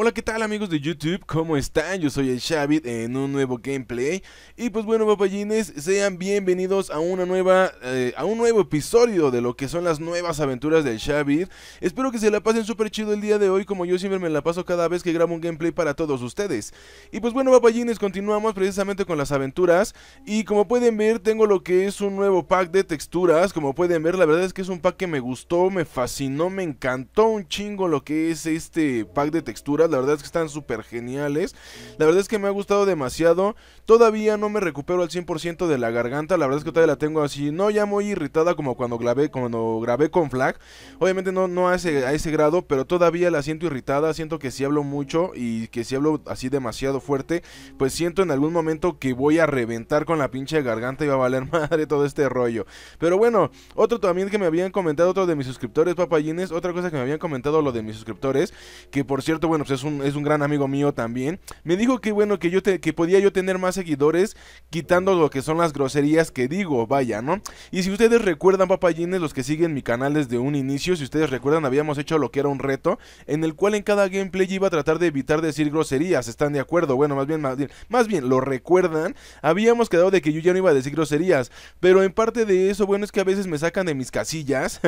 Hola, ¿qué tal amigos de YouTube? ¿Cómo están? Yo soy el Shavit en un nuevo gameplay. Y pues bueno, papayines, sean bienvenidos a un nuevo episodio de lo que son las nuevas aventuras del Shavit. Espero que se la pasen súper chido el día de hoy, como yo siempre me la paso cada vez que grabo un gameplay para todos ustedes. Y pues bueno, papayines, continuamos precisamente con las aventuras. Y como pueden ver, tengo lo que es un nuevo pack de texturas. Como pueden ver, la verdad es que es un pack que me gustó, me fascinó, me encantó un chingo lo que es este pack de texturas. La verdad es que están súper geniales. La verdad es que me ha gustado demasiado. Todavía no me recupero al 100% de la garganta. La verdad es que todavía la tengo así, no ya muy irritada como cuando grabé con Flag. Obviamente no a ese grado, pero todavía la siento irritada. Siento que si hablo mucho y que si hablo así demasiado fuerte, pues siento en algún momento que voy a reventar con la pinche garganta y va a valer madre todo este rollo. Pero bueno, otro también que me habían comentado, otro de mis suscriptores, papayines, otra cosa que me habían comentado lo de mis suscriptores, que por cierto, bueno, pues es un gran amigo mío también. Me dijo que bueno, que podía yo tener más seguidores quitando lo que son las groserías que digo, vaya, ¿no? Y si ustedes recuerdan, papayines, los que siguen mi canal desde un inicio, si ustedes recuerdan, habíamos hecho lo que era un reto en el cual en cada gameplay iba a tratar de evitar decir groserías, ¿están de acuerdo? Bueno, más bien, ¿lo recuerdan? Habíamos quedado de que yo ya no iba a decir groserías, pero en parte de eso, bueno, es que a veces me sacan de mis casillas.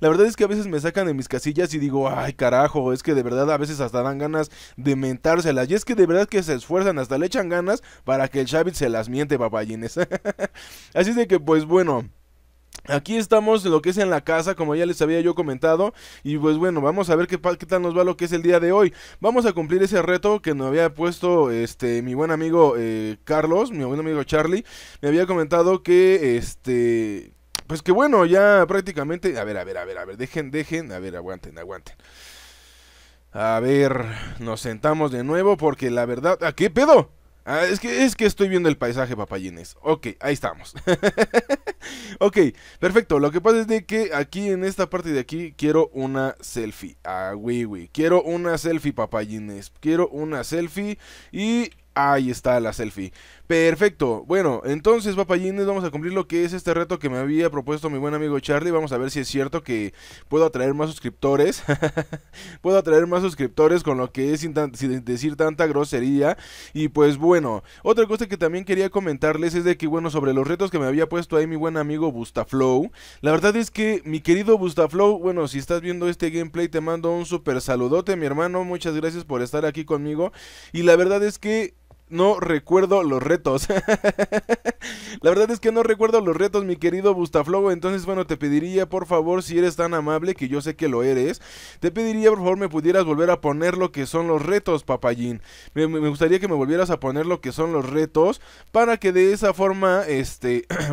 La verdad es que a veces me sacan de mis casillas y digo, ay, carajo, es que de verdad a veces hasta dan ganas de mentárselas, y es que de verdad que se esfuerzan, hasta le echan ganas para que el Shavit se las miente, papayines. Así de que pues bueno, aquí estamos lo que es en la casa, como ya les había yo comentado. Y pues bueno, vamos a ver qué tal nos va lo que es el día de hoy. Vamos a cumplir ese reto que nos había puesto mi buen amigo Carlos, mi buen amigo Charlie. Me había comentado que pues que bueno, ya prácticamente. A ver, dejen, a ver, aguanten. A ver, nos sentamos de nuevo porque la verdad... ¿Ah, qué pedo? Ah, es que estoy viendo el paisaje, papayines. Ok, ahí estamos. Ok, perfecto. Lo que pasa es de que aquí en esta parte de aquí quiero una selfie. Ah, güey. Quiero una selfie, papayines. Quiero una selfie y... ahí está la selfie. Perfecto. Bueno, entonces, papayines, vamos a cumplir lo que es este reto que me había propuesto mi buen amigo Charlie. Vamos a ver si es cierto que puedo atraer más suscriptores. Puedo atraer más suscriptores con lo que es sin decir tanta grosería. Y pues bueno, otra cosa que también quería comentarles es de que, bueno, sobre los retos que me había puesto ahí mi buen amigo Bustaflow. La verdad es que, mi querido Bustaflow, bueno, si estás viendo este gameplay, te mando un súper saludote, mi hermano. Muchas gracias por estar aquí conmigo. Y la verdad es que... no recuerdo los retos. La verdad es que no recuerdo los retos, mi querido Bustaflow. Entonces, bueno, te pediría por favor, si eres tan amable, que yo sé que lo eres, te pediría por favor me pudieras volver a poner lo que son los retos, papayín. Me gustaría que me volvieras a poner lo que son los retos, para que de esa forma,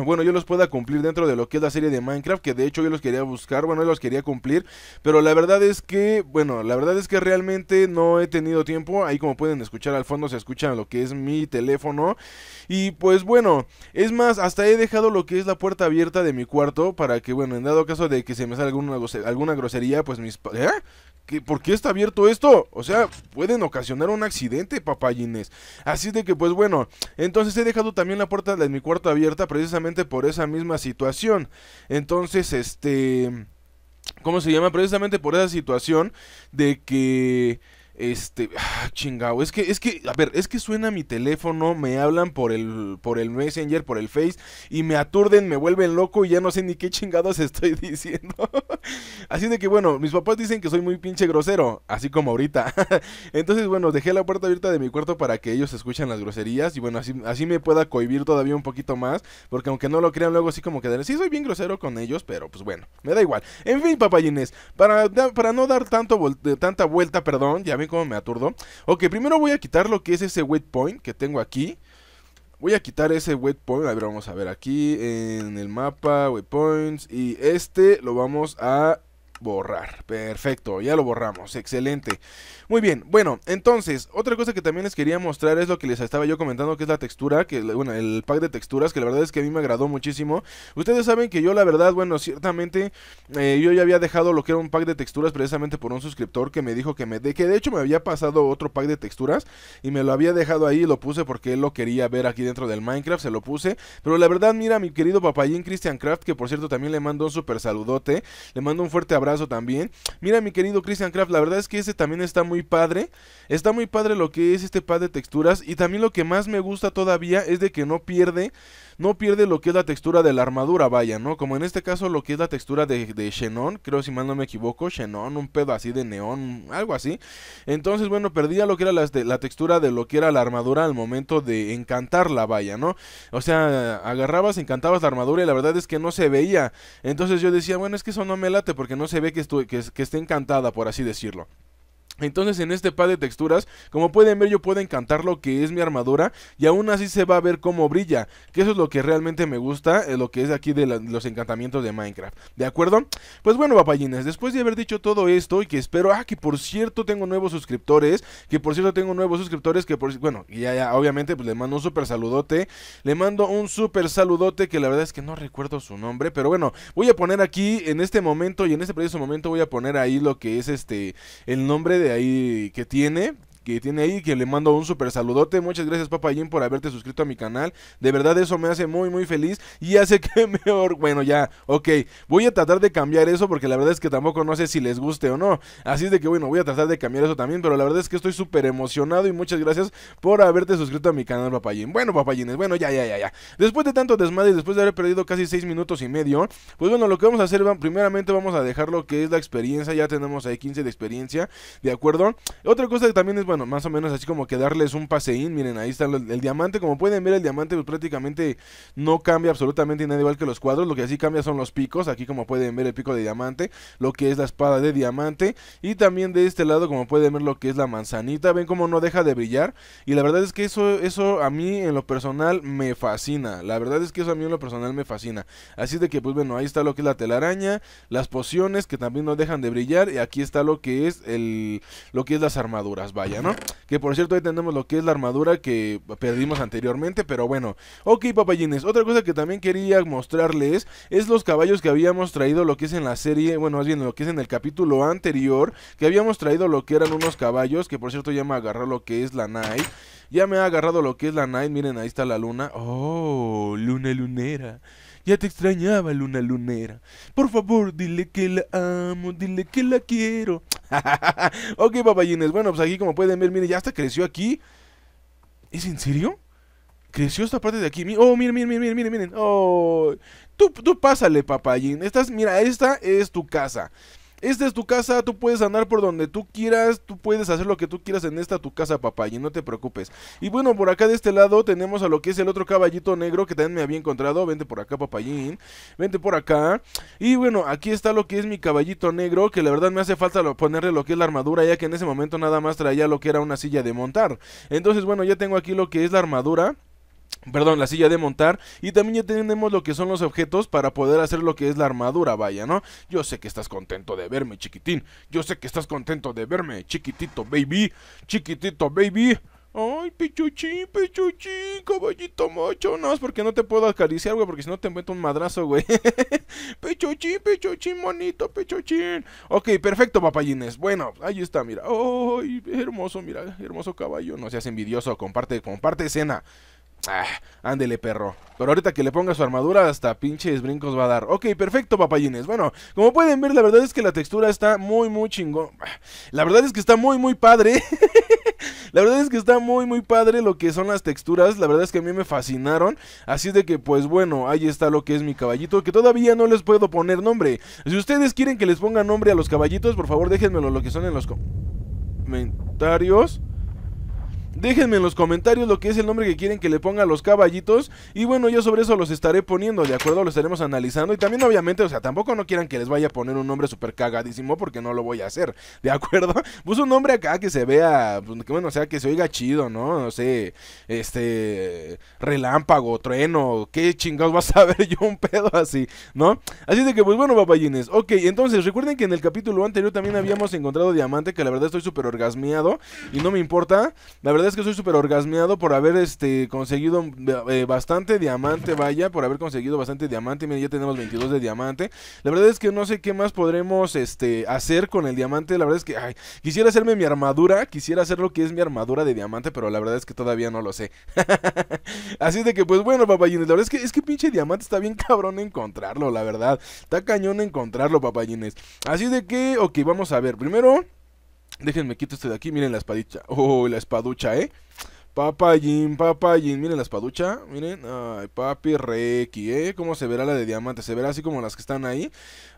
bueno, yo los pueda cumplir dentro de lo que es la serie de Minecraft, que de hecho yo los quería buscar, bueno, yo los quería cumplir, pero la verdad es que, bueno, la verdad es que realmente no he tenido tiempo. Ahí como pueden escuchar al fondo se escucha lo que es mi teléfono. Y pues bueno, es más, hasta he dejado lo que es la puerta abierta de mi cuarto para que, bueno, en dado caso de que se me salga alguna grosería, pues mis... ¿Eh? ¿Por qué está abierto esto? O sea, pueden ocasionar un accidente, papayines. Así de que pues bueno, entonces he dejado también la puerta de mi cuarto abierta precisamente por esa misma situación. Entonces, ¿cómo se llama? Precisamente por esa situación de que... chingao, es que suena mi teléfono, me hablan por el Messenger, por el Face, y me aturden, me vuelven loco y ya no sé ni qué chingados estoy diciendo. Así de que bueno, mis papás dicen que soy muy pinche grosero, así como ahorita. Entonces bueno, dejé la puerta abierta de mi cuarto para que ellos escuchen las groserías y bueno, así me pueda cohibir todavía un poquito más, porque aunque no lo crean luego así como que sí soy bien grosero con ellos, pero pues bueno, me da igual. En fin, papayines, para no dar tanta vuelta, perdón, ya como me aturdo. Ok, primero voy a quitar lo que es ese wet point que tengo aquí. Voy a quitar ese wet point. A ver, vamos a ver aquí en el mapa, wet points. Y lo vamos a borrar. Perfecto, ya lo borramos. Excelente. Muy bien, bueno, entonces, otra cosa que también les quería mostrar es lo que les estaba yo comentando, que es la textura, que bueno, el pack de texturas, que la verdad es que a mí me agradó muchísimo. Ustedes saben que yo la verdad, bueno, ciertamente yo ya había dejado lo que era un pack de texturas precisamente por un suscriptor que me dijo que de hecho me había pasado otro pack de texturas y me lo había dejado ahí, lo puse porque él lo quería ver aquí dentro del Minecraft, se lo puse. Pero la verdad, mira, mi querido papayín Christian Craft, que por cierto también le mando un super saludote, le mando un fuerte abrazo abrazo también. Mira, mi querido Christian Craft, la verdad es que este también está muy padre. Está muy padre lo que es este pad de texturas. Y también lo que más me gusta todavía es de que no pierde lo que es la textura de la armadura, vaya, ¿no? Como en este caso lo que es la textura de Xenón, creo si mal no me equivoco, Xenón, un pedo así de neón, algo así. Entonces, bueno, perdía lo que era la textura de lo que era la armadura al momento de encantarla, vaya, ¿no? O sea, agarrabas, encantabas la armadura y la verdad es que no se veía. Entonces yo decía, bueno, es que eso no me late porque no se ve que esté encantada, por así decirlo. Entonces en este pad de texturas, como pueden ver, yo puedo encantar lo que es mi armadura y aún así se va a ver cómo brilla, que eso es lo que realmente me gusta, lo que es aquí de los encantamientos de Minecraft, ¿de acuerdo? Pues bueno, papayines, después de haber dicho todo esto y que espero, que por cierto tengo nuevos suscriptores, bueno, ya, obviamente pues le mando un súper saludote, que la verdad es que no recuerdo su nombre, pero bueno, voy a poner aquí en este momento y en este preciso momento voy a poner ahí lo que es el nombre de ahí que tiene ahí, que le mando un súper saludote. Muchas gracias, papayín, por haberte suscrito a mi canal. De verdad, eso me hace muy, muy feliz y hace que me... Bueno, ya, ok, voy a tratar de cambiar eso porque la verdad es que tampoco no sé si les guste o no. Así es de que, bueno, voy a tratar de cambiar eso también, pero la verdad es que estoy súper emocionado y muchas gracias por haberte suscrito a mi canal, papayín. Bueno, papayines, bueno, ya. Después de tanto desmadre, después de haber perdido casi 6 minutos y medio, pues bueno, lo que vamos a hacer, primeramente vamos a dejar lo que es la experiencia. Ya tenemos ahí 15 de experiencia, ¿de acuerdo? Otra cosa que también es, bueno, más o menos así como que darles un paseín. Miren, ahí está el diamante. Como pueden ver, el diamante pues prácticamente no cambia absolutamente nada, igual que los cuadros. Lo que sí cambia son los picos. Aquí, como pueden ver, el pico de diamante, lo que es la espada de diamante. Y también de este lado, como pueden ver, lo que es la manzanita. Ven cómo no deja de brillar. Y la verdad es que eso a mí en lo personal me fascina. Así de que, pues bueno, ahí está lo que es la telaraña, las pociones que también no dejan de brillar. Y aquí está lo que es las armaduras, vaya, ¿no? Que por cierto, ahí tenemos lo que es la armadura que perdimos anteriormente, pero bueno. Ok, papayines, otra cosa que también quería mostrarles es los caballos que habíamos traído, lo que es en la serie, bueno, más bien lo que es en el capítulo anterior, que habíamos traído lo que eran unos caballos, que por cierto ya me agarró lo que es la Night. Miren, ahí está la luna. Oh, luna lunera. Ya te extrañaba, luna lunera. Por favor, dile que la amo, dile que la quiero. Ok, papayines, bueno, pues aquí como pueden ver, miren, ya hasta creció aquí. ¿Es en serio? Creció esta parte de aquí. Oh, miren. Oh, tú pásale, papayín. Mira, esta es tu casa. Esta es tu casa, tú puedes andar por donde tú quieras, tú puedes hacer lo que tú quieras en esta tu casa, papayín, no te preocupes. Y bueno, por acá de este lado tenemos a lo que es el otro caballito negro que también me había encontrado. Vente por acá, papayín, vente por acá. Y bueno, aquí está lo que es mi caballito negro, que la verdad me hace falta ponerle lo que es la armadura, ya que en ese momento nada más traía lo que era una silla de montar. Entonces, bueno, ya tengo aquí lo que es la armadura. Perdón, la silla de montar. Y también ya tenemos lo que son los objetos para poder hacer lo que es la armadura, vaya, ¿no? Yo sé que estás contento de verme, chiquitín. Yo sé que estás contento de verme, chiquitito baby. Chiquitito baby. Ay, pichuchín, caballito macho. No, es porque no te puedo acariciar, güey, porque si no te meto un madrazo, güey. Pichuchín, monito, pichuchín. Ok, perfecto, papayines. Bueno, ahí está, mira. Ay, hermoso, mira, hermoso caballo. No seas envidioso, comparte escena. Ándele, perro. Pero ahorita que le ponga su armadura, hasta pinches brincos va a dar. Ok, perfecto, papayines. Bueno, como pueden ver, la verdad es que la textura está muy, muy chingón. La verdad es que está muy, muy padre. Lo que son las texturas. La verdad es que a mí me fascinaron. Así de que, pues bueno, ahí está lo que es mi caballito, que todavía no les puedo poner nombre. Si ustedes quieren que les ponga nombre a los caballitos, por favor, déjenmelo lo que son en los comentarios. Déjenme en los comentarios lo que es el nombre que quieren que le ponga a los caballitos. Y bueno, yo sobre eso los estaré poniendo, ¿de acuerdo? Lo estaremos analizando. Y también, obviamente, o sea, tampoco no quieran que les vaya a poner un nombre súper cagadísimo, porque no lo voy a hacer, ¿de acuerdo? Puse un nombre acá que se vea, bueno, o sea, que se oiga chido, ¿no? No sé, relámpago, trueno, qué chingados vas a ver yo un pedo así, ¿no? Así de que, pues bueno, papayines. Ok, entonces, recuerden que en el capítulo anterior también habíamos encontrado diamante, que la verdad estoy súper orgasmeado. Y no me importa, la verdad es que soy súper orgasmeado por haber conseguido bastante diamante, vaya, por haber conseguido bastante diamante. Miren, ya tenemos 22 de diamante. La verdad es que no sé qué más podremos hacer con el diamante. La verdad es que quisiera hacerme mi armadura, quisiera hacer lo que es mi armadura de diamante, pero la verdad es que todavía no lo sé. Así de que pues bueno, papayines, la verdad es que pinche diamante está bien cabrón encontrarlo, la verdad. Está cañón encontrarlo, papayines. Así de que, ok, vamos a ver, primero déjenme quito este de aquí, miren la espadita. Oh, la espaducha, Papayín, miren la espaducha. Miren, ay, papi requi, cómo se verá la de diamante, se verá así como las que están ahí.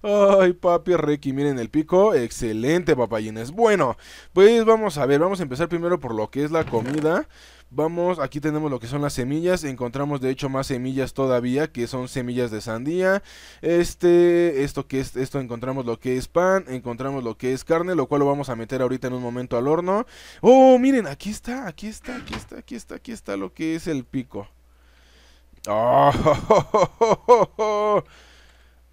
Ay, papi requi, miren el pico, excelente, papayines. Bueno, pues vamos a ver, vamos a empezar primero por lo que es la comida. Vamos, aquí tenemos lo que son las semillas. Encontramos de hecho más semillas todavía, que son semillas de sandía. Esto que es, esto encontramos lo que es pan, encontramos lo que es carne, lo cual lo vamos a meter ahorita en un momento al horno. Oh, miren, aquí está lo que es el pico. Oh.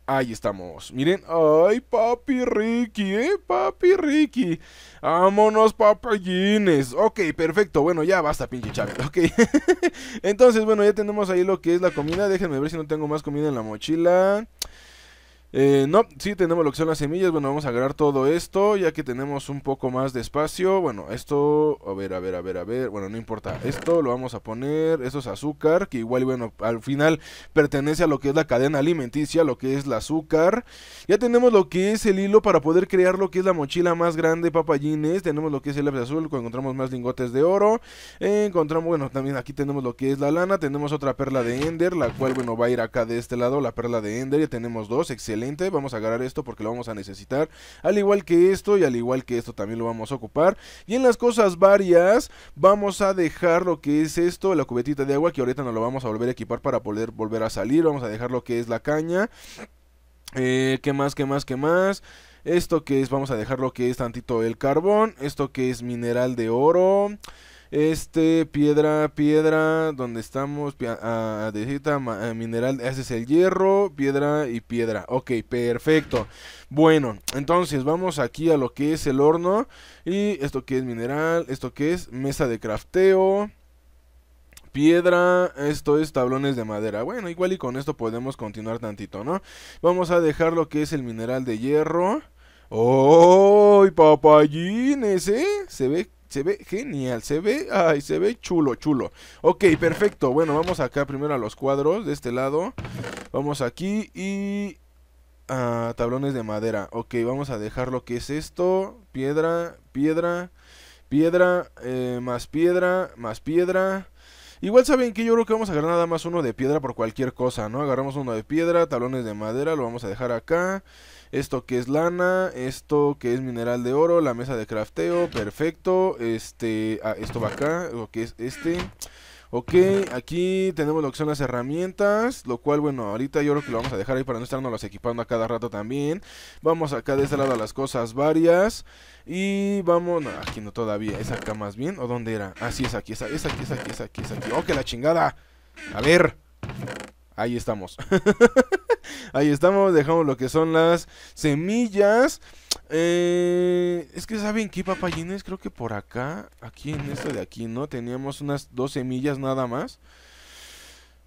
Ahí estamos, miren, ay, papi Ricky, papi Ricky, vámonos, papayines. Ok, perfecto, bueno, ya basta, pinche Chávez, ok. Entonces, bueno, ya tenemos ahí lo que es la comida, déjenme ver si no tengo más comida en la mochila. No, sí tenemos lo que son las semillas, bueno, vamos a agarrar todo esto, ya que tenemos un poco más de espacio. Bueno, esto, a ver, bueno, no importa, esto lo vamos a poner, esto es azúcar, que igual, bueno, al final pertenece a lo que es la cadena alimenticia, lo que es el azúcar. Ya tenemos lo que es el hilo para poder crear lo que es la mochila más grande, papayines. Tenemos lo que es el lápiz azul, encontramos más lingotes de oro, encontramos, bueno, también aquí tenemos lo que es la lana, tenemos otra perla de Ender, la cual, bueno, va a ir acá de este lado, la perla de Ender, ya tenemos dos, excelente. Vamos a agarrar esto porque lo vamos a necesitar, al igual que esto y al igual que esto también lo vamos a ocupar. Y en las cosas varias vamos a dejar lo que es esto, la cubetita de agua, que ahorita nos lo vamos a volver a equipar para poder volver a salir. Vamos a dejar lo que es la caña. ¿Qué más? Esto que es, vamos a dejar lo que es tantito el carbón. Esto que es mineral de oro. Piedra, donde estamos, mineral, ese es el hierro, piedra y piedra. Ok, perfecto. Bueno, entonces vamos aquí a lo que es el horno. Y esto que es mineral, esto que es mesa de crafteo, piedra, esto es tablones de madera. Bueno, igual y con esto podemos continuar tantito, ¿no? Vamos a dejar lo que es el mineral de hierro. ¡Oh, papayines! Se ve genial, se ve chulo. Ok, perfecto, bueno, vamos acá primero a los cuadros, de este lado. Vamos aquí y... tablones de madera. Ok, vamos a dejar lo que es esto. Piedra, más piedra. Igual saben que yo creo que vamos a agarrar nada más uno de piedra por cualquier cosa, ¿no? Agarramos uno de piedra, tablones de madera, lo vamos a dejar acá. Esto que es lana, esto que es mineral de oro, la mesa de crafteo, perfecto. Esto va acá, lo que es este. Ok, aquí tenemos lo que son las herramientas, lo cual, bueno, ahorita yo creo que lo vamos a dejar ahí para no estarnos equipando a cada rato también. Vamos acá de este lado a las cosas varias y vamos, no, aquí no todavía, es acá más bien, ¿o dónde era? Ah, sí, es aquí. ¡Oh, que la chingada! A ver, ahí estamos. Ahí estamos, dejamos lo que son las semillas. Es que saben que, papayines, creo que por acá, aquí en esta de aquí, ¿no? Teníamos unas 2 semillas nada más.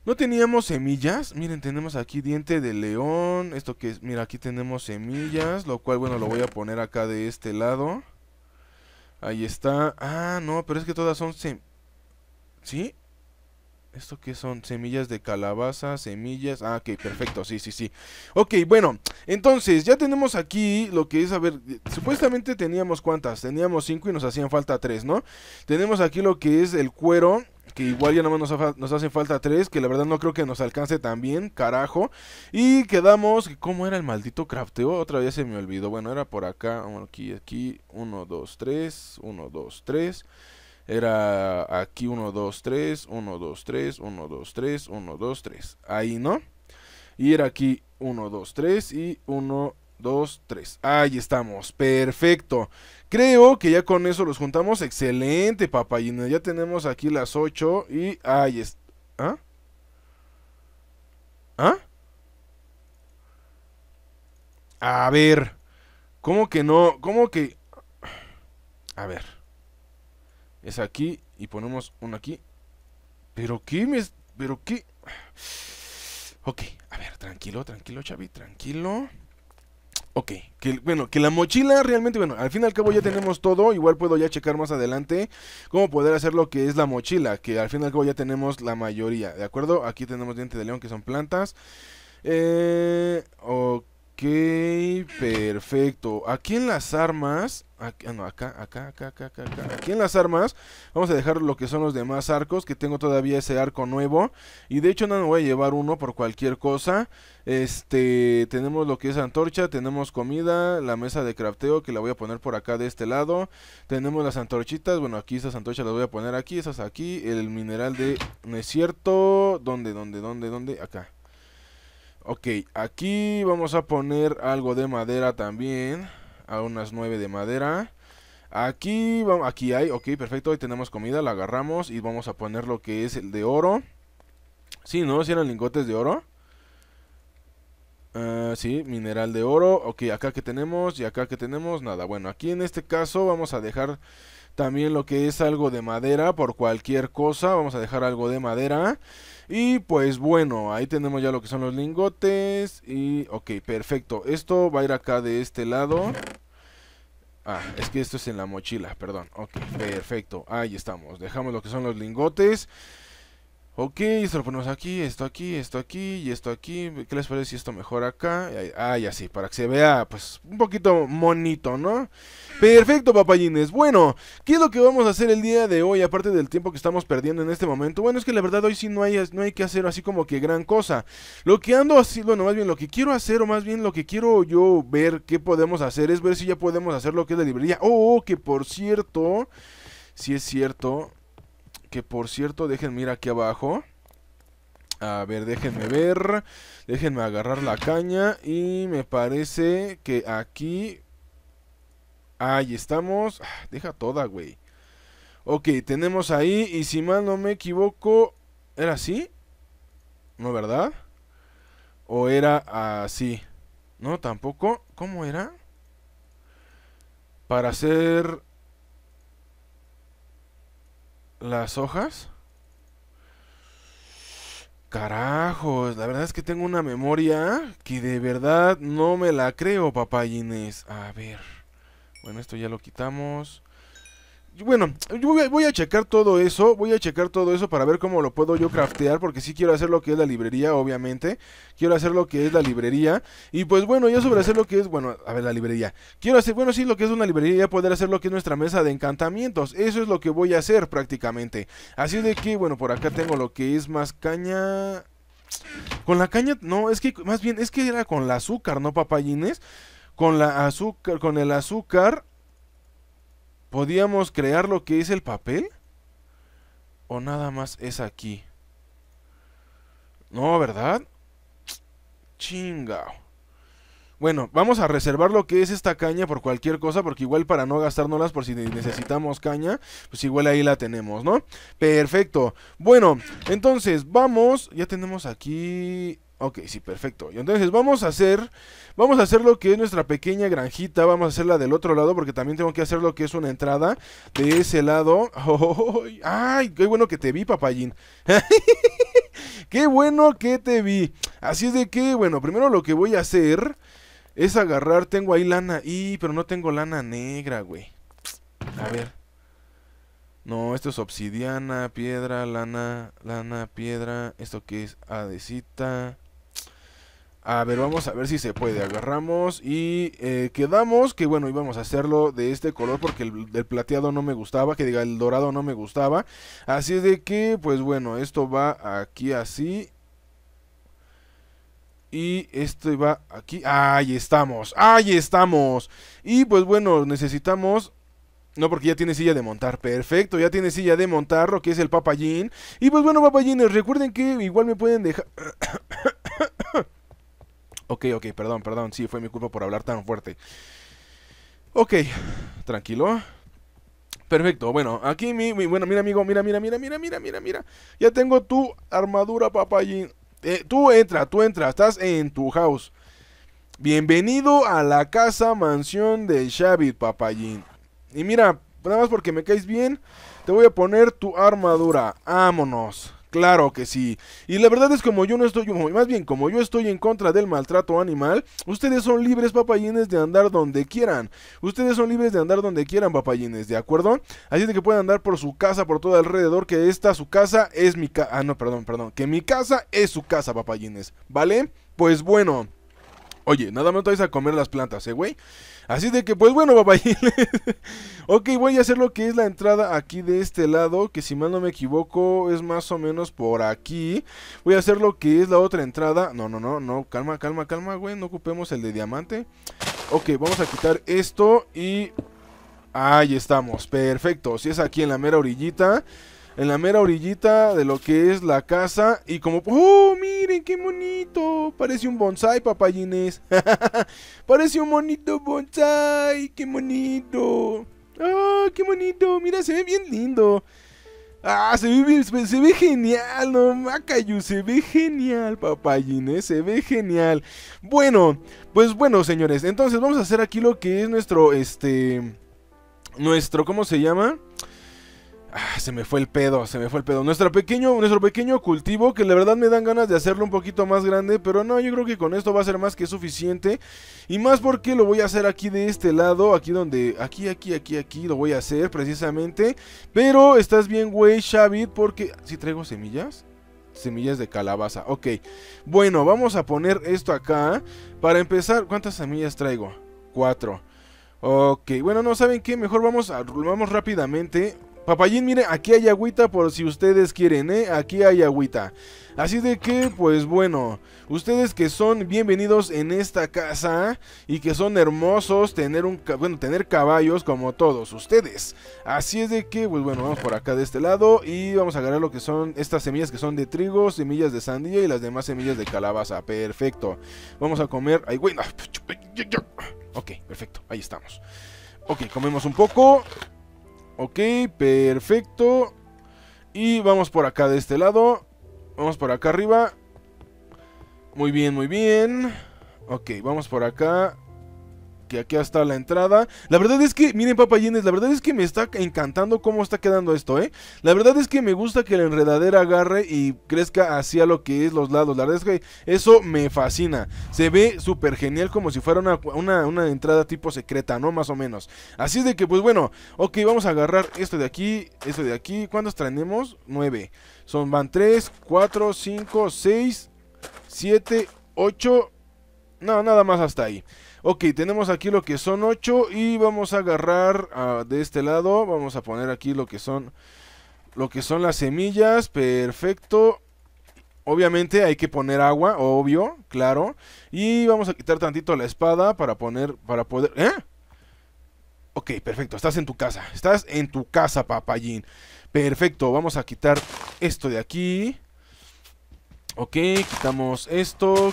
No teníamos semillas. Miren, tenemos aquí diente de león. Esto que es, mira, aquí tenemos semillas, lo cual, bueno, lo voy a poner acá de este lado. Ahí está. Ah, no, pero es que todas son ¿sí? ¿Esto qué son? Semillas de calabaza, semillas... Ah, ok, perfecto, sí. Ok, bueno, entonces ya tenemos aquí lo que es, a ver, supuestamente teníamos ¿cuántas? Teníamos 5 y nos hacían falta 3, ¿no? Tenemos aquí lo que es el cuero, que igual ya nada más nos hacen falta 3, que la verdad no creo que nos alcance tan bien, carajo. Y quedamos... ¿Cómo era el maldito crafteo? Otra vez se me olvidó. Bueno, era por acá, bueno, aquí, 1, 2, 3. Era aquí 1, 2, 3. Ahí, ¿no? Y era aquí 1, 2, 3 y 1, 2, 3. Ahí estamos, perfecto. Creo que ya con eso los juntamos. Excelente, papayina. Ya tenemos aquí las 8 y ahí está. ¿Ah? ¿Ah? A ver. ¿Cómo que no? ¿Cómo que? A ver. es aquí y ponemos uno aquí. ¿Pero qué? Ok, a ver, tranquilo, Shavit, tranquilo. Ok, que la mochila realmente, bueno, al fin y al cabo ya tenemos todo. Igual puedo ya checar más adelante cómo poder hacer lo que es la mochila, que al fin y al cabo ya tenemos la mayoría, ¿de acuerdo? Aquí tenemos diente de león, que son plantas. Ok, perfecto. Aquí en las armas, aquí en las armas vamos a dejar lo que son los demás arcos, que tengo todavía ese arco nuevo. Y de hecho no me voy a llevar uno por cualquier cosa. Tenemos lo que es antorcha, tenemos comida, la mesa de crafteo, que la voy a poner por acá de este lado. Tenemos las antorchitas, bueno, aquí esas antorchas las voy a poner aquí, esas aquí. El mineral de desierto, ¿dónde? Acá. Ok, aquí vamos a poner algo de madera también, a unas 9 de madera. Aquí hay, ok, perfecto, ahí tenemos comida, la agarramos y vamos a poner lo que es el de oro. Sí, ¿no? ¿Sí eran lingotes de oro? Sí, mineral de oro. Ok, acá que tenemos y acá que tenemos, nada. Bueno, aquí en este caso vamos a dejar también lo que es algo de madera por cualquier cosa. Vamos a dejar algo de madera. Y pues bueno, ahí tenemos ya lo que son los lingotes. Y ok, perfecto. Esto va a ir acá de este lado. Ah, es que esto es en la mochila, perdón. Ok, perfecto, ahí estamos. Dejamos lo que son los lingotes. Ok, esto lo ponemos aquí, esto aquí y esto aquí. ¿Qué les parece si esto mejor acá? Ah, ya sí, para que se vea, pues, un poquito monito, ¿no? Perfecto, papayines. Bueno, ¿qué es lo que vamos a hacer el día de hoy? Aparte del tiempo que estamos perdiendo en este momento. Bueno, es que la verdad hoy sí no hay que hacer así como que gran cosa. Lo que ando haciendo, bueno, más bien lo que quiero hacer, o más bien lo que quiero yo ver qué podemos hacer, es ver si ya podemos hacer lo que es la librería. Oh, que por cierto, sí es cierto... déjenme ir aquí abajo. A ver, déjenme agarrar la caña. Y me parece que aquí... ahí estamos. Deja toda, güey. Ok, tenemos ahí. Y si mal no me equivoco... ¿Era así? ¿No, verdad? ¿O era así? No, tampoco. ¿Cómo era? Para hacer... las hojas. Carajos, la verdad es que tengo una memoria que de verdad no me la creo, papayines. A ver. Bueno, esto ya lo quitamos. Bueno, yo voy a checar todo eso. Voy a checar todo eso para ver cómo lo puedo yo craftear, porque sí quiero hacer lo que es la librería, obviamente. Quiero hacer lo que es la librería. Y pues bueno, ya sobre hacer lo que es, bueno, a ver, la librería. Quiero hacer, bueno, sí, lo que es una librería, ya poder hacer lo que es nuestra mesa de encantamientos. Eso es lo que voy a hacer prácticamente. Así de que, bueno, por acá tengo lo que es más caña. Con la caña, no, es que, más bien, es que era con la azúcar, ¿no, papayines? Con la azúcar, con el azúcar... ¿podíamos crear lo que es el papel? ¿O nada más es aquí? No, ¿verdad? Chingao. Bueno, vamos a reservar lo que es esta caña por cualquier cosa, porque igual para no gastárnoslas, por si necesitamos caña, pues igual ahí la tenemos, ¿no? Perfecto. Bueno, entonces vamos. Ya tenemos aquí... ok, sí, perfecto. Y entonces vamos a hacer lo que es nuestra pequeña granjita. Vamos a hacerla del otro lado, porque también tengo que hacer lo que es una entrada de ese lado. Oh, ¡ay! ¡Qué bueno que te vi, papayín! ¡Qué bueno que te vi! Así es de que, bueno, primero lo que voy a hacer es agarrar... tengo ahí lana. ¡Y! Pero no tengo lana negra, güey. A ver. No, esto es obsidiana, piedra, lana, piedra. ¿Esto qué es? Adesita. A ver, vamos a ver si se puede. Agarramos y quedamos que, bueno, íbamos a hacerlo de este color, porque el plateado no me gustaba, que diga, el dorado no me gustaba. Así es de que, pues bueno, esto va aquí así. Y esto va aquí. ¡Ahí estamos! ¡Ahí estamos! Y pues bueno, necesitamos... no, porque ya tiene silla de montar, perfecto, ya tiene silla de montar, lo que es el papayín. Y pues bueno, papayines, recuerden que igual me pueden dejar... ok, perdón, sí, fue mi culpa por hablar tan fuerte. Ok, tranquilo. Perfecto, bueno, aquí bueno, mira amigo, mira. Ya tengo tu armadura, papayín. Tú entra, estás en tu house. Bienvenido a la casa mansión de Shavit, papayín. Y mira, nada más porque me caes bien, te voy a poner tu armadura. ¡Vámonos! Claro que sí. Y la verdad es como yo no estoy, más bien como yo estoy en contra del maltrato animal, ustedes son libres, papayines, de andar donde quieran. Ustedes son libres de andar donde quieran, papayines, ¿de acuerdo? Así de que pueden andar por su casa, por todo alrededor, que esta su casa es mi casa. Ah, no, perdón, que mi casa es su casa, papayines, ¿vale? Pues bueno. Oye, nada más te vais a comer las plantas, güey. Así de que, pues bueno, papayines. Ok, voy a hacer lo que es la entrada aquí de este lado, que si mal no me equivoco es más o menos por aquí. Voy a hacer lo que es la otra entrada. No, calma, güey, no ocupemos el de diamante. Ok, vamos a quitar esto y... ahí estamos, perfecto. Si es aquí en la mera orillita, en la mera orillita de lo que es la casa. Y como... ¡oh, miren qué bonito! Parece un bonsai, papayines. Parece un bonito bonsai. ¡Qué bonito! ¡Ah, qué bonito! Mira, se ve bien lindo. ¡Ah, se ve genial! No, Macayu, se ve genial, papayines, se ve genial. Bueno, pues bueno, señores, entonces vamos a hacer aquí lo que es nuestro, nuestro, ¿cómo se llama? Ah, se me fue el pedo. Nuestro pequeño cultivo, que la verdad me dan ganas de hacerlo un poquito más grande, pero no, yo creo que con esto va a ser más que suficiente. Y más porque lo voy a hacer aquí de este lado, aquí donde, aquí lo voy a hacer precisamente. Pero estás bien, güey, Shavit, porque... ¿sí traigo semillas? Semillas de calabaza, ok. Bueno, vamos a poner esto acá. Para empezar, ¿cuántas semillas traigo? 4. Ok, bueno, no, ¿saben qué? Mejor vamos rápidamente... Papayín, mire, aquí hay agüita por si ustedes quieren, aquí hay agüita. Así de que, pues bueno, ustedes que son bienvenidos en esta casa y que son hermosos tener un, bueno, tener caballos como todos ustedes. Así es de que, pues bueno, vamos por acá de este lado y vamos a agarrar lo que son estas semillas que son de trigo, semillas de sandía y las demás semillas de calabaza. Perfecto. Vamos a comer, ay, güey. Ok, perfecto, ahí estamos. Ok, comemos un poco. Ok, perfecto. Y vamos por acá de este lado. Vamos por acá arriba. Muy bien, muy bien. Ok, vamos por acá. Que aquí está la entrada. La verdad es que, miren, papayines, la verdad es que me está encantando cómo está quedando esto, La verdad es que me gusta que la enredadera agarre y crezca hacia lo que es los lados. La verdad es que eso me fascina. Se ve súper genial, como si fuera una entrada tipo secreta, ¿no? Más o menos. Así de que, pues bueno. Ok, vamos a agarrar esto de aquí, esto de aquí. ¿Cuántos tenemos? 9. Van 3, 4, 5, 6, 7, 8. No, nada más hasta ahí. Ok, tenemos aquí lo que son 8 y vamos a agarrar de este lado. Vamos a poner aquí lo que son las semillas. Perfecto. Obviamente hay que poner agua, obvio, claro. Y vamos a quitar tantito la espada para poder... Ok, perfecto, estás en tu casa, papayín. Perfecto, vamos a quitar esto de aquí. Ok, quitamos esto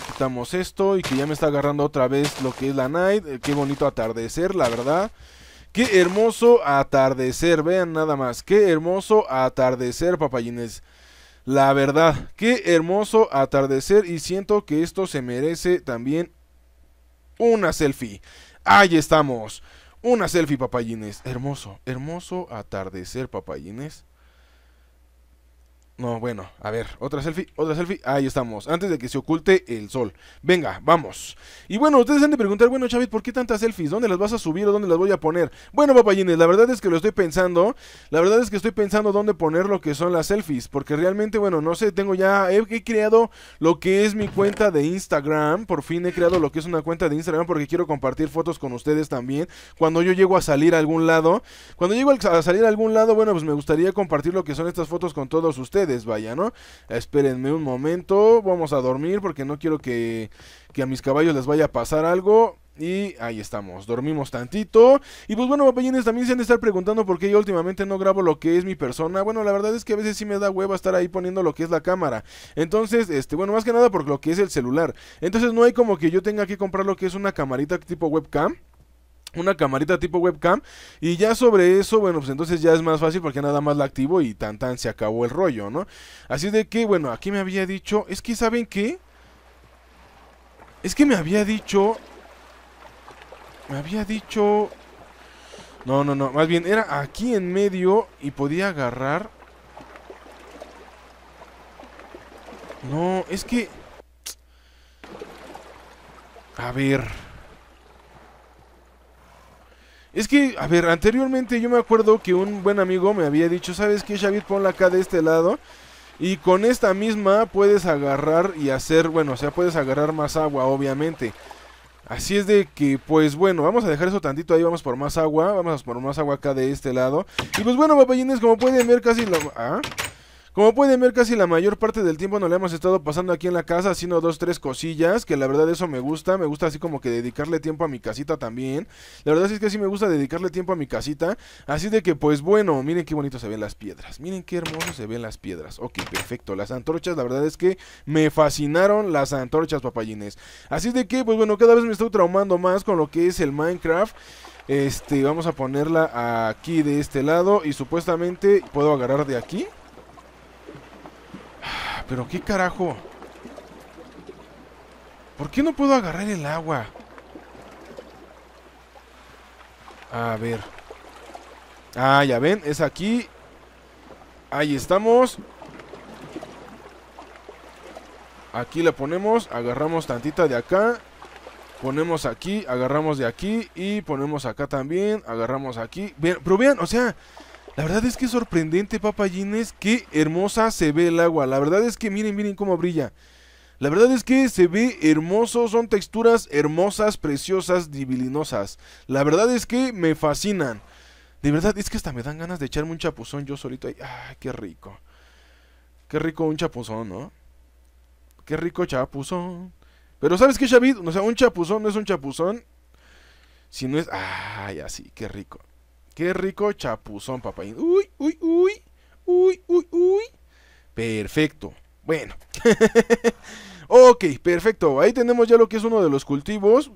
y que ya me está agarrando otra vez lo que es la night. Qué bonito atardecer, la verdad. Qué hermoso atardecer, vean nada más. Qué hermoso atardecer, papayines. La verdad, qué hermoso atardecer y siento que esto se merece también una selfie. Ahí estamos, una selfie, papayines. Hermoso, hermoso atardecer, papayines. No, bueno, a ver, otra selfie, ahí estamos, antes de que se oculte el sol. Venga, vamos. Y bueno, ustedes han de preguntar, bueno, Shavit, ¿por qué tantas selfies? ¿Dónde las vas a subir o dónde las voy a poner? Bueno, papayines, la verdad es que lo estoy pensando. La verdad es que estoy pensando dónde poner lo que son las selfies, porque realmente, bueno, no sé, tengo ya, he creado lo que es mi cuenta de Instagram. Por fin he creado lo que es una cuenta de Instagram, porque quiero compartir fotos con ustedes también. Cuando yo llego a salir a algún lado, bueno, pues me gustaría compartir lo que son estas fotos con todos ustedes. Vaya, ¿no? Espérenme un momento. Vamos a dormir porque no quiero que a mis caballos les vaya a pasar algo. Y ahí estamos, dormimos tantito. Y pues bueno, papayines, también se han de estar preguntando por qué yo últimamente no grabo lo que es mi persona. Bueno, la verdad es que a veces sí me da hueva estar ahí poniendo lo que es la cámara. Entonces, bueno, más que nada por lo que es el celular. Entonces no hay como que yo tenga que comprar lo que es una camarita tipo webcam. Y ya sobre eso, bueno, pues entonces ya es más fácil porque nada más la activo y tan tan se acabó el rollo, ¿no? Así de que, bueno, aquí me había dicho... Es que, ¿saben qué? Me había dicho... No, no, no, más bien era aquí en medio y podía agarrar. No, es que... A ver... Es que, a ver, anteriormente yo me acuerdo que un buen amigo me había dicho: ¿sabes qué, Shavit? Ponla acá de este lado y con esta misma puedes agarrar y hacer, bueno, o sea, puedes agarrar más agua, obviamente. Así es de que, pues bueno, vamos a dejar eso tantito ahí, vamos por más agua, vamos por más agua acá de este lado. Y pues bueno, papayines, como pueden ver casi lo... ¿Ah? Como pueden ver, casi la mayor parte del tiempo nos la hemos estado pasando aquí en la casa haciendo 2, 3 cosillas, que la verdad eso me gusta así como que dedicarle tiempo a mi casita también. La verdad es que sí me gusta dedicarle tiempo a mi casita, así de que pues bueno, miren qué bonito se ven las piedras, miren qué hermoso se ven las piedras. Ok, perfecto, las antorchas, la verdad es que me fascinaron las antorchas, papayines. Así de que pues bueno, cada vez me estoy traumando más con lo que es el Minecraft. Vamos a ponerla aquí de este lado y supuestamente puedo agarrar de aquí. Pero qué carajo. ¿Por qué no puedo agarrar el agua? A ver. Ah, ya ven, es aquí. Ahí estamos. Aquí la ponemos, agarramos tantita de acá. Ponemos aquí, agarramos de aquí. Y ponemos acá también, agarramos aquí. Vean, pero vean, o sea... La verdad es que es sorprendente, papayines, qué hermosa se ve el agua. La verdad es que miren, miren cómo brilla. La verdad es que se ve hermoso, son texturas hermosas, preciosas, divilinosas. La verdad es que me fascinan. De verdad, es que hasta me dan ganas de echarme un chapuzón yo solito ahí. ¡Ay, qué rico! Qué rico un chapuzón, ¿no? Qué rico chapuzón. Pero ¿sabes qué, Shavit? O sea, un chapuzón no es un chapuzón si no es... ¡Ay, así! ¡Qué rico! Qué rico chapuzón, papá. Uy, uy, uy. Uy, uy, uy. Perfecto. Bueno. Ok, perfecto. Ahí tenemos ya lo que es uno de los cultivos.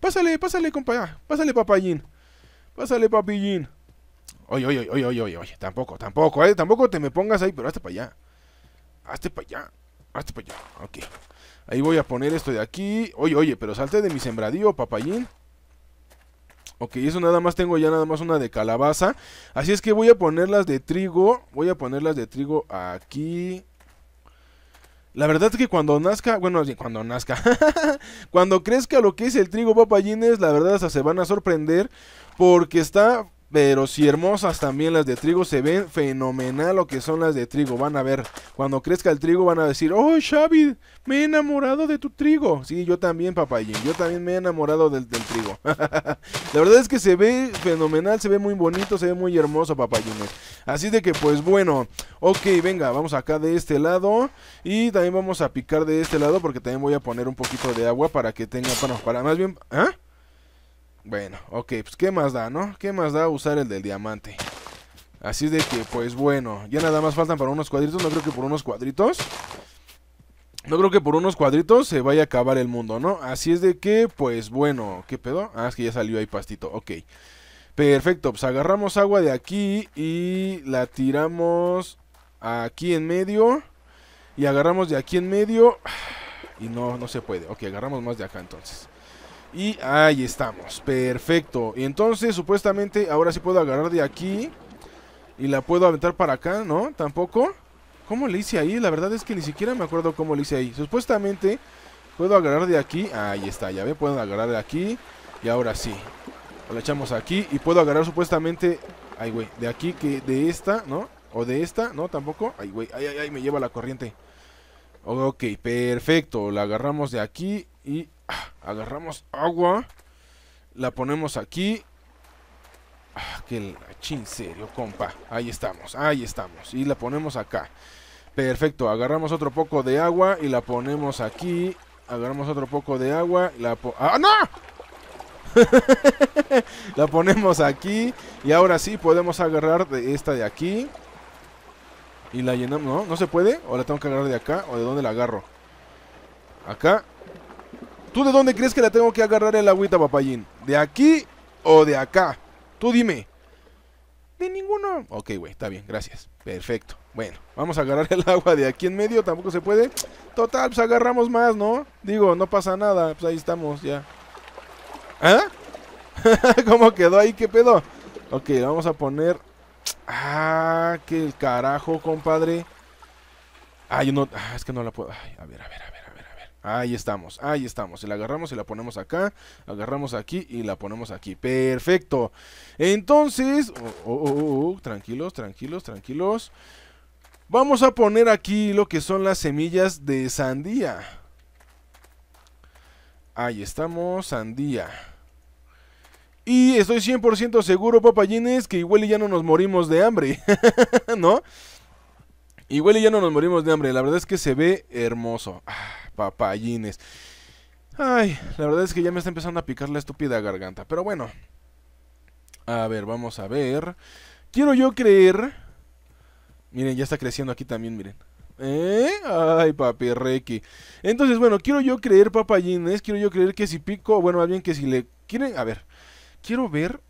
Pásale, pásale, compa. Pásale, papayín. Pásale, papillín. Oye, oye, oye, oye, oye, oye. Tampoco, tampoco, tampoco te me pongas ahí, pero hazte para allá. Hazte para allá. Hazte para allá. Ok. Ahí voy a poner esto de aquí. Oye, oye, pero salte de mi sembradío, papayín. Ok, eso nada más tengo ya nada más una de calabaza. Así es que voy a ponerlas de trigo. Voy a ponerlas de trigo aquí. La verdad es que cuando nazca... Bueno, sí, cuando nazca. Cuando crezca lo que es el trigo, papayines, la verdad hasta se van a sorprender. Porque está... Pero si hermosas también las de trigo, se ven fenomenal lo que son las de trigo. Van a ver, cuando crezca el trigo van a decir: ¡oh, Shavit, me he enamorado de tu trigo! Sí, yo también, papayín, yo también me he enamorado del trigo. La verdad es que se ve fenomenal, se ve muy bonito, se ve muy hermoso, papayines. Así de que, pues bueno, ok, venga, vamos acá de este lado. Y también vamos a picar de este lado porque también voy a poner un poquito de agua para que tenga, bueno, para más bien... ¿Ah? Bueno, ok, pues qué más da, ¿no? ¿Qué más da usar el del diamante? Así de que, pues bueno, ya nada más faltan para unos cuadritos. No creo que por unos cuadritos se vaya a acabar el mundo, ¿no? Así es de que, pues bueno, ¿qué pedo? Ah, es que ya salió ahí pastito, ok. Perfecto, pues agarramos agua de aquí y la tiramos aquí en medio. Y agarramos de aquí en medio. Y no, no se puede, ok, agarramos más de acá entonces. Y ahí estamos, perfecto. Y entonces supuestamente ahora sí puedo agarrar de aquí y la puedo aventar para acá, ¿no? Tampoco. ¿Cómo le hice ahí? La verdad es que ni siquiera me acuerdo cómo le hice ahí. Supuestamente puedo agarrar de aquí. Ahí está, ya ve, puedo agarrar de aquí. Y ahora sí, la echamos aquí y puedo agarrar supuestamente. Ay, güey, de aquí que de esta, ¿no? O de esta, ¿no? Tampoco. Ay, güey, ay, ay, ay, me lleva la corriente. Ok, perfecto. La agarramos de aquí y... agarramos agua. La ponemos aquí. Ah, que chin, serio, compa. Ahí estamos, ahí estamos. Y la ponemos acá. Perfecto, agarramos otro poco de agua y la ponemos aquí. Agarramos otro poco de agua y la ¡ah, no! La ponemos aquí. Y ahora sí podemos agarrar de esta de aquí. Y la llenamos. No, no se puede. O la tengo que agarrar de acá. ¿O de dónde la agarro? Acá. ¿Tú de dónde crees que la tengo que agarrar el agüita, papayín? ¿De aquí o de acá? Tú dime. De ninguno. Ok, güey, está bien, gracias. Perfecto. Bueno, vamos a agarrar el agua de aquí en medio. Tampoco se puede. Total, pues agarramos más, ¿no? Digo, no pasa nada. Pues ahí estamos ya. ¿Ah? ¿Cómo quedó ahí? ¿Qué pedo? Ok, le vamos a poner... Ah, que el carajo, compadre. Ay, no, es que no la puedo. Ay, a ver. Ahí estamos. Se la agarramos y la ponemos acá. Agarramos aquí y la ponemos aquí. Perfecto. Entonces, tranquilos. Vamos a poner aquí lo que son las semillas de sandía. Ahí estamos, sandía. Y estoy 100% seguro, papayines, que igual y ya no nos morimos de hambre. ¿No? Igual y ya no nos morimos de hambre. La verdad es que se ve hermoso. Ah, papayines. Ay, la verdad es que ya me está empezando a picar la estúpida garganta. Pero bueno. A ver, vamos a ver. Quiero yo creer. Miren, ya está creciendo aquí también, miren. Ay, papi requi. Entonces, bueno, quiero yo creer, papayines. Quiero yo creer que si pico, bueno, más bien que si le quieren... A ver... Quiero ver.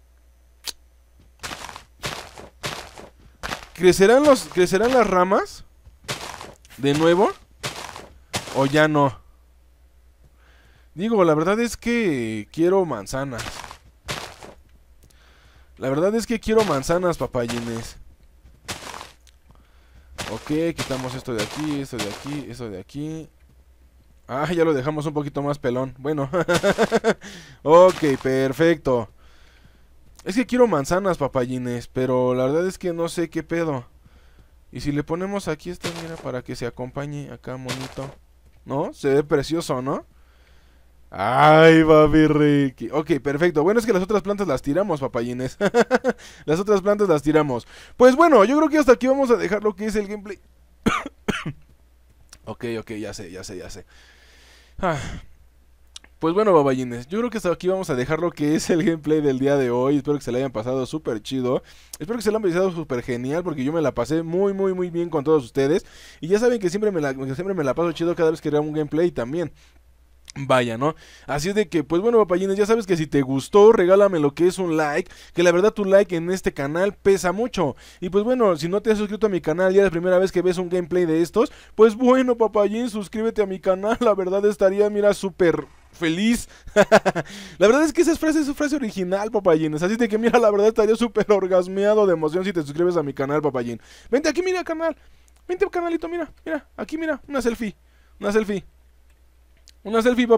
¿Crecerán las ramas? ¿De nuevo? ¿O ya no? Digo, la verdad es que quiero manzanas. Papayines. Ok, quitamos esto de aquí, esto de aquí. Ah, ya lo dejamos un poquito más pelón. Bueno. Ok, perfecto. Es que quiero manzanas, papayines, pero la verdad es que no sé qué pedo. Y si le ponemos aquí esta, mira, para que se acompañe acá, monito. ¿No? Se ve precioso, ¿no? Ay, papi Ricky. Ok, perfecto. Bueno, es que las otras plantas las tiramos, papayines. Las otras plantas las tiramos. Pues bueno, yo creo que hasta aquí vamos a dejar lo que es el gameplay. Ok, ya sé. Ah. Pues bueno, babayines, yo creo que hasta aquí vamos a dejar lo que es el gameplay del día de hoy. Espero que se lo hayan pasado súper chido. Espero que se lo hayan pasado súper genial, porque yo me la pasé muy bien con todos ustedes. Y ya saben que siempre me la paso chido cada vez que hago un gameplay también. Vaya, ¿no? Así de que, pues bueno, papayines, ya sabes que si te gustó, regálame lo que es un like, que la verdad tu like en este canal pesa mucho. Y pues bueno, si no te has suscrito a mi canal, ya es la primera vez que ves un gameplay de estos, pues bueno, papayín, suscríbete a mi canal, la verdad estaría, mira, súper... feliz. La verdad es que esa frase es su frase original, papayines. Así de que mira, la verdad estaría súper orgasmeado de emoción si te suscribes a mi canal, papayín. Vente aquí, mira, canal. Vente, canalito, mira, mira, aquí, mira, una selfie. Una selfie,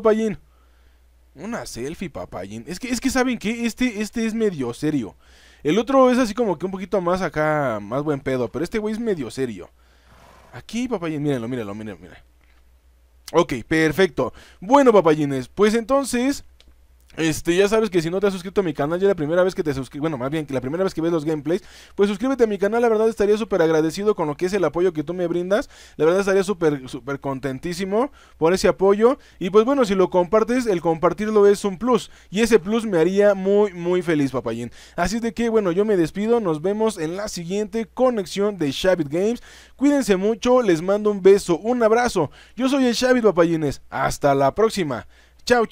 papayín. Es que ¿saben qué? Este es medio serio. El otro es así como que un poquito más acá, más buen pedo, pero este güey es medio serio. Aquí, papayín, mírenlo. Ok, perfecto. Bueno, papayines, pues entonces... ya sabes que si no te has suscrito a mi canal, ya la primera vez que te suscribes, bueno, más bien que la primera vez que ves los gameplays, pues suscríbete a mi canal, la verdad estaría súper agradecido con lo que es el apoyo que tú me brindas, la verdad estaría súper contentísimo por ese apoyo, y pues bueno, si lo compartes, el compartirlo es un plus, y ese plus me haría muy feliz, papayín. Así de que, bueno, yo me despido, nos vemos en la siguiente conexión de Shavit Games, cuídense mucho, les mando un beso, un abrazo, yo soy el Shavit, papayines, hasta la próxima, chao.